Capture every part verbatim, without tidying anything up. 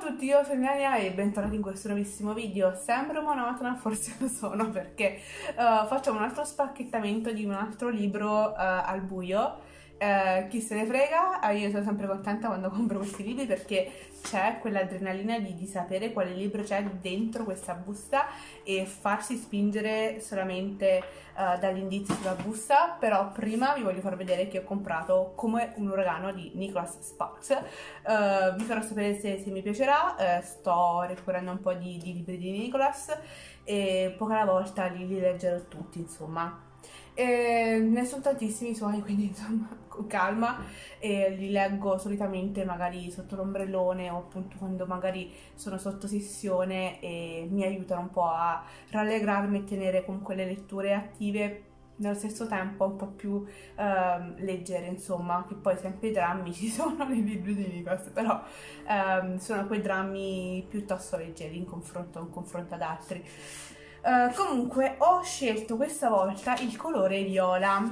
a tutti, io sono Nika e bentornati in questo nuovissimo video. Sembro monotona, forse lo sono perché uh, facciamo un altro spacchettamento di un altro libro uh, al buio. Uh, chi se ne frega, uh, io sono sempre contenta quando compro questi libri perché c'è quell'adrenalina di, di sapere quale libro c'è dentro questa busta e farsi spingere solamente uh, dall'indizio sulla busta. Però prima vi voglio far vedere che ho comprato Come un uragano di Nicholas Sparks. Uh, vi farò sapere se, se mi piacerà. Uh, sto recuperando un po' di, di libri di Nicholas e poco alla volta li, li leggerò tutti, insomma. E ne sono tantissimi suoi, quindi insomma con calma, e li leggo solitamente magari sotto l'ombrellone o appunto quando magari sono sotto sessione e mi aiutano un po' a rallegrarmi e tenere con quelle letture attive nello stesso tempo un po' più ehm, leggere, insomma, che poi sempre i drammi ci sono nei libri di Nicholas, però ehm, sono quei drammi piuttosto leggeri in confronto, in confronto ad altri. Uh, comunque ho scelto questa volta il colore viola,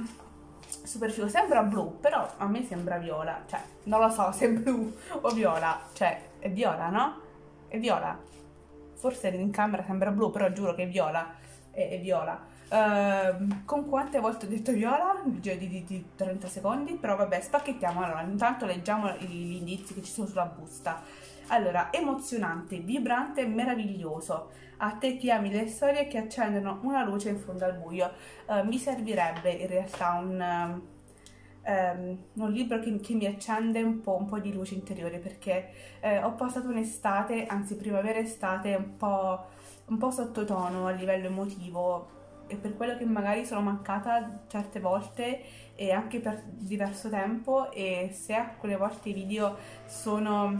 super figo, sembra blu però a me sembra viola, cioè non lo so se è blu o viola, cioè è viola, no? È viola, forse in camera sembra blu però giuro che è viola, è, è viola. Uh, con quante volte ho detto viola? Un video di, di trenta secondi, però vabbè, spacchettiamo. Allora, intanto leggiamo gli indizi che ci sono sulla busta. Allora, emozionante, vibrante e meraviglioso. A te che ami le storie che accendono una luce in fondo al buio. Uh, mi servirebbe in realtà un, um, un libro che, che mi accende un po', un po' di luce interiore, perché eh, ho passato un'estate, anzi primavera-estate, un po', un po' sottotono a livello emotivo. E per quello che magari sono mancata certe volte e anche per diverso tempo, e se a quelle volte i video sono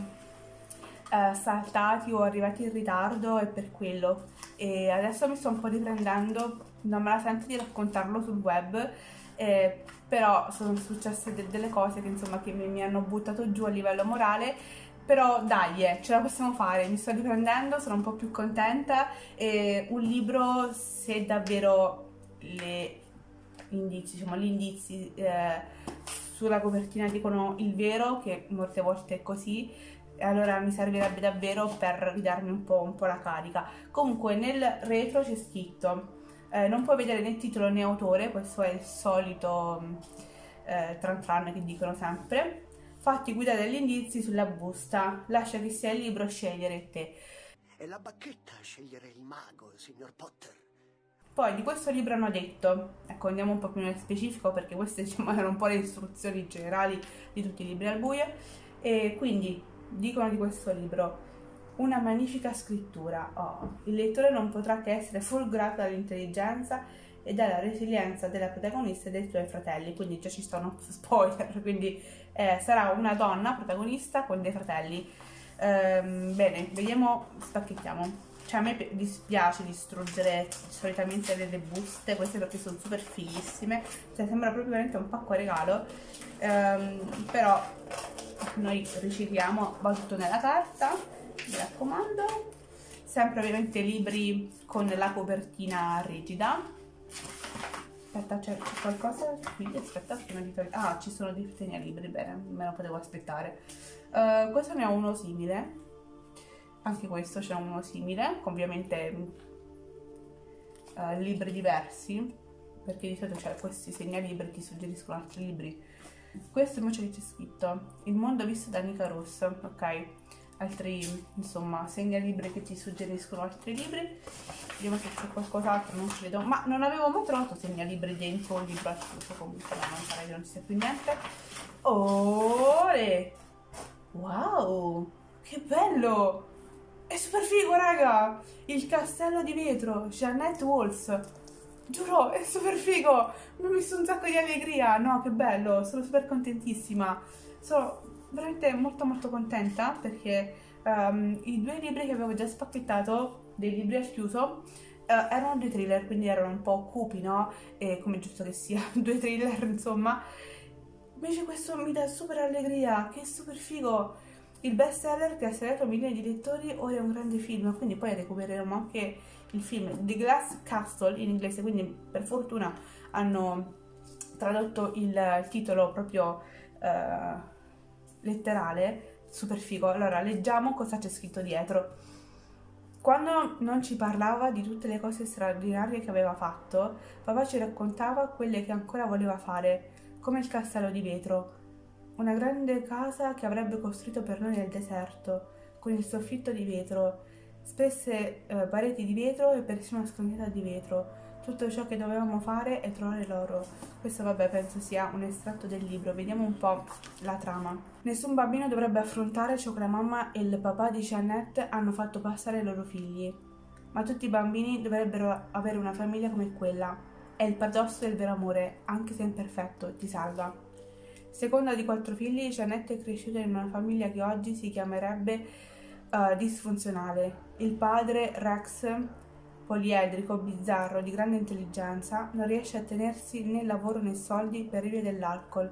eh, saltati o arrivati in ritardo è per quello. E adesso mi sto un po' riprendendo, non me la sento di raccontarlo sul web, eh, però sono successe de delle cose che insomma che mi, mi hanno buttato giù a livello morale. Però dai, eh, ce la possiamo fare, mi sto riprendendo, sono un po' più contenta. E un libro, se davvero le indizi, diciamo, gli indizi eh, sulla copertina dicono il vero, che molte volte è così, allora mi servirebbe davvero per ridarmi un po', un po' la carica. Comunque nel retro c'è scritto, eh, non puoi vedere né titolo né autore, questo è il solito eh, tran tran che dicono sempre. Fatti guidare dagli indizi sulla busta, lascia che sia il libro a scegliere te. È la bacchetta a scegliere il mago, signor Potter. Poi di questo libro hanno detto, ecco, andiamo un po' più nello specifico perché queste, diciamo, erano un po' le istruzioni generali di tutti i libri al buio. E quindi dicono di questo libro: una magnifica scrittura. Oh, il lettore non potrà che essere folgorato dall'intelligenza e dalla resilienza della protagonista e dei suoi fratelli. Quindi già ci sono spoiler, quindi eh, sarà una donna protagonista con dei fratelli. Ehm, bene, vediamo, spacchettiamo. Cioè a me dispiace distruggere solitamente delle buste, queste perché sono super fighissime, cioè sembra proprio veramente un pacco a regalo, ehm, però noi ricicliamo, va tutto nella carta, mi raccomando, sempre ovviamente libri con la copertina rigida. Aspetta, c'è qualcosa qui, aspetta, prima di togliere. Ah, ci sono dei segnalibri, bene, me lo potevo aspettare. Uh, questo ne ho uno simile, anche questo c'è uno simile, ovviamente uh, libri diversi, perché di solito c'è questi segnalibri che ti suggeriscono altri libri. Questo invece c'è scritto Il mondo visto da Nika Rossa, ok? Altri, insomma, segnalibri che ti suggeriscono altri libri. Vediamo se c'è qualcos'altro, non ci vedo, ma non avevo mai trovato segnalibri dentro un libro asciutto, comunque no, non sarà che non ci sia più niente. Oh, wow, che bello, è super figo, raga. Il castello di vetro, Jeanette Walls, giuro, è super figo, mi ha messo un sacco di allegria, no, che bello, sono super contentissima, sono veramente molto molto contenta perché um, i due libri che avevo già spacchettato, dei libri al chiuso, uh, erano due thriller, quindi erano un po' cupi, no? E come giusto che sia, due thriller, insomma. Invece questo mi dà super allegria, che super figo! Il best seller che ha segnato milioni di lettori, ora è un grande film, quindi poi recupereremo anche il film The Glass Castle in inglese, quindi per fortuna hanno tradotto il titolo proprio uh, letterale, super figo. Allora, leggiamo cosa c'è scritto dietro. Quando non ci parlava di tutte le cose straordinarie che aveva fatto, papà ci raccontava quelle che ancora voleva fare, come il castello di vetro, una grande casa che avrebbe costruito per noi nel deserto, con il soffitto di vetro, spesse eh, pareti di vetro e persino una scalinata di vetro. Tutto ciò che dovevamo fare è trovare l'oro. Questo, vabbè, penso sia un estratto del libro. Vediamo un po' la trama. Nessun bambino dovrebbe affrontare ciò che la mamma e il papà di Jeannette hanno fatto passare ai loro figli. Ma tutti i bambini dovrebbero avere una famiglia come quella. È il paradosso del vero amore, anche se imperfetto, ti salva. Seconda di quattro figli, Jeannette è cresciuta in una famiglia che oggi si chiamerebbe uh, disfunzionale. Il padre, Rex, poliedrico, bizzarro, di grande intelligenza, non riesce a tenersi né lavoro né soldi per via dell'alcol.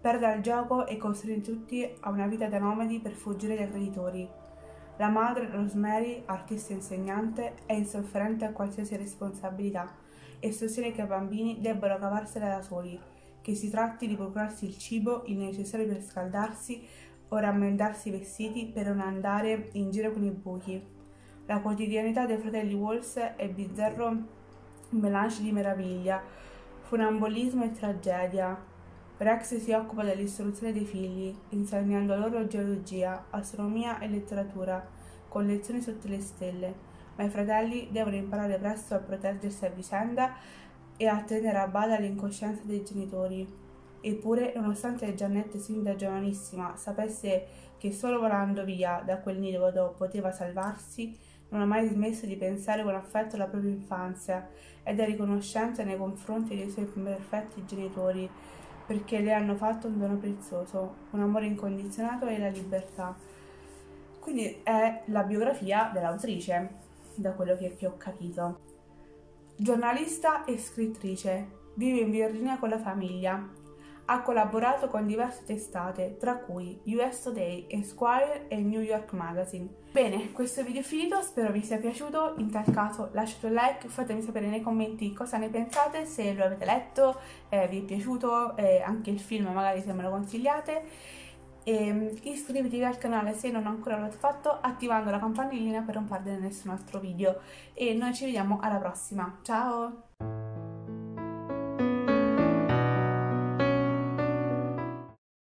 Perde al gioco e costringe tutti a una vita da nomadi per fuggire dai creditori. La madre, Rosemary, artista e insegnante, è insofferente a qualsiasi responsabilità e sostiene che i bambini debbano cavarsela da soli, che si tratti di procurarsi il cibo, il necessario per scaldarsi o rammendarsi i vestiti per non andare in giro con i buchi. La quotidianità dei fratelli Walls è bizzarro melange di meraviglia, funambolismo e tragedia. Rex si occupa dell'istruzione dei figli, insegnando loro geologia, astronomia e letteratura, con lezioni sotto le stelle, ma i fratelli devono imparare presto a proteggersi a vicenda e a tenere a bada l'incoscienza dei genitori. Eppure, nonostante Jeannette sin da giovanissima sapesse che solo volando via da quel nido poteva salvarsi, non ha mai smesso di pensare con affetto alla propria infanzia ed è riconoscente nei confronti dei suoi perfetti genitori, perché le hanno fatto un dono prezioso, un amore incondizionato e la libertà. Quindi è la biografia dell'autrice, da quello che, che ho capito. Giornalista e scrittrice, vive in Virginia con la famiglia. Ha collaborato con diverse testate, tra cui U S Today, Esquire e New York Magazine. Bene, questo video è finito, spero vi sia piaciuto. In tal caso lasciate un like, fatemi sapere nei commenti cosa ne pensate, se lo avete letto, eh, vi è piaciuto, eh, anche il film magari se me lo consigliate. E iscrivetevi al canale se non ancora l'avete fatto, attivando la campanellina per non perdere nessun altro video. E noi ci vediamo alla prossima, ciao!